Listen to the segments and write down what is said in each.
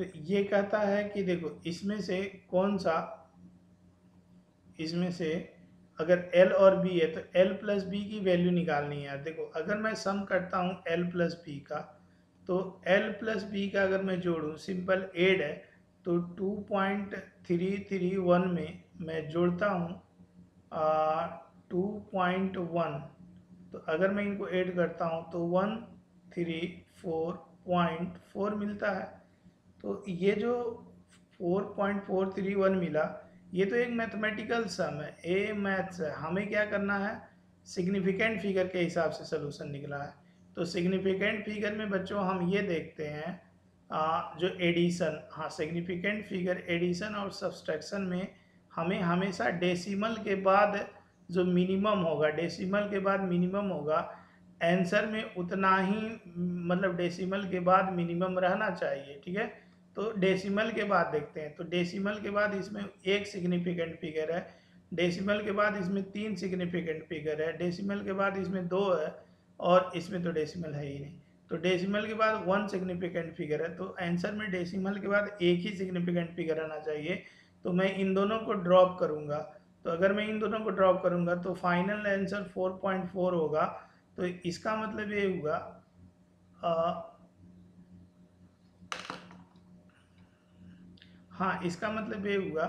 तो ये कहता है कि देखो इसमें से कौन सा, इसमें से अगर L और B है तो L प्लस B की वैल्यू निकालनी है। देखो अगर मैं सम करता हूँ L प्लस B का, तो L प्लस B का अगर मैं जोड़ूँ सिंपल एड है तो 2.331 में मैं जोड़ता हूँ 2.1, तो अगर मैं इनको ऐड करता हूँ तो 134.4 मिलता है। तो ये जो 4.431 मिला ये तो एक मैथमेटिकल सम है, ए मैथ्स है। हमें क्या करना है, सिग्निफिकेंट फिगर के हिसाब से सलूशन निकला है। तो सिग्निफिकेंट फिगर में बच्चों हम ये देखते हैं जो एडिशन, हाँ सिग्निफिकेंट फिगर एडिशन और सब्सट्रैक्शन में हमें हमेशा डेसिमल के बाद जो मिनिमम होगा, डेसिमल के बाद मिनिमम होगा आंसर में उतना ही, मतलब डेसिमल के बाद मिनिमम रहना चाहिए, ठीक है। तो डेसिमल के बाद देखते हैं, तो डेसिमल के बाद इसमें एक सिग्निफिकेंट फिगर है, डेसिमल के बाद इसमें 3 सिग्निफिकेंट फिगर है, डेसिमल के बाद इसमें 2 है, और इसमें तो डेसिमल है ही नहीं। तो डेसिमल के बाद 1 सिग्निफिकेंट फिगर है, तो आंसर में डेसिमल के बाद एक ही सिग्निफिकेंट फिगर रहना चाहिए। तो मैं इन दोनों को ड्रॉप करूँगा, तो अगर मैं इन दोनों को ड्रॉप करूँगा तो फाइनल आंसर 4.4 होगा। तो इसका मतलब ये होगा हाँ इसका मतलब ये हुआ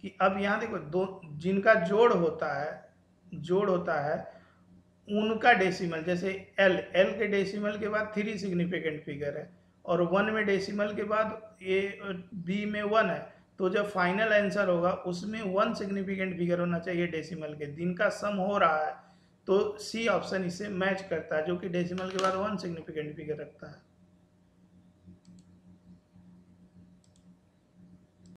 कि अब यहाँ देखो दो जिनका जोड़ होता है उनका डेसिमल, जैसे एल के डेसिमल के बाद 3 सिग्निफिकेंट फिगर है और 1 में डेसिमल के बाद ए बी में 1 है, तो जब फाइनल आंसर होगा उसमें 1 सिग्निफिकेंट फिगर होना चाहिए डेसिमल के, जिनका सम हो रहा है। तो सी ऑप्शन इससे मैच करता है, जो कि डेसिमल के बाद 1 सिग्निफिकेंट फिगर रखता है।